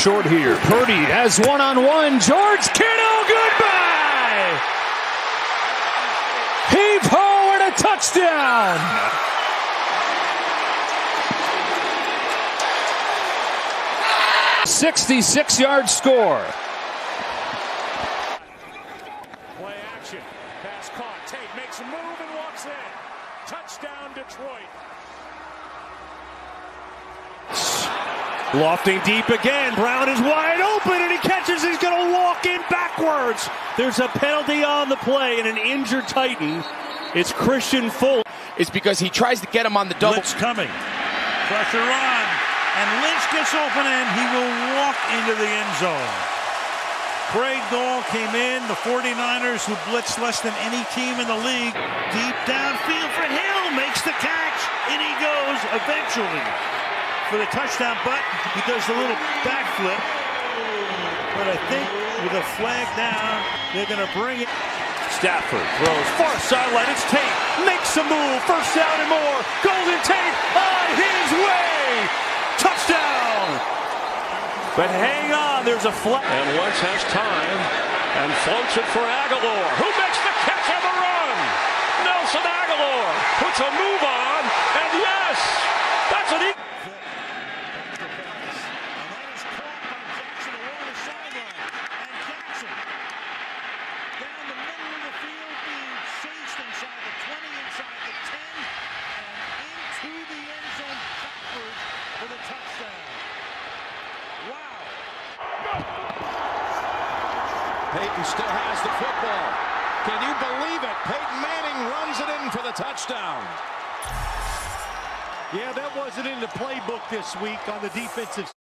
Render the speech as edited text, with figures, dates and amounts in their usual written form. short here. Purdy has one-on-one. George Kittle, goodbye! Heave-ho and a touchdown! "'66-yard score. Play action. Pass caught. Tate makes a move and walks in. Touchdown, Detroit. Lofting deep again. Brown is wide open, and he catches. He's going to walk in backwards. There's a penalty on the play and an injured Titan. It's Christian Fulton. It's because he tries to get him on the double. Blitz coming. Pressure on. And Lynch gets open, and he will walk into the end zone. Craig Dahl came in, the 49ers, who blitz less than any team in the league. Deep downfield for Hill, makes the catch, and he goes eventually for the touchdown, but he does the little backflip. But I think with a flag down, they're going to bring it. Stafford throws far sideline. It's Tate, makes a move, first down and more. Golden Tate on his way. Touchdown! But hang on, there's a flag. And Wentz has time and floats it for Aguilar, who makes the catch on the run. Nelson Aguilar puts a move on, and yes, that's an equal. Peyton still has the football. Can you believe it? Peyton Manning runs it in for the touchdown. Yeah, that wasn't in the playbook this week on the defensive side.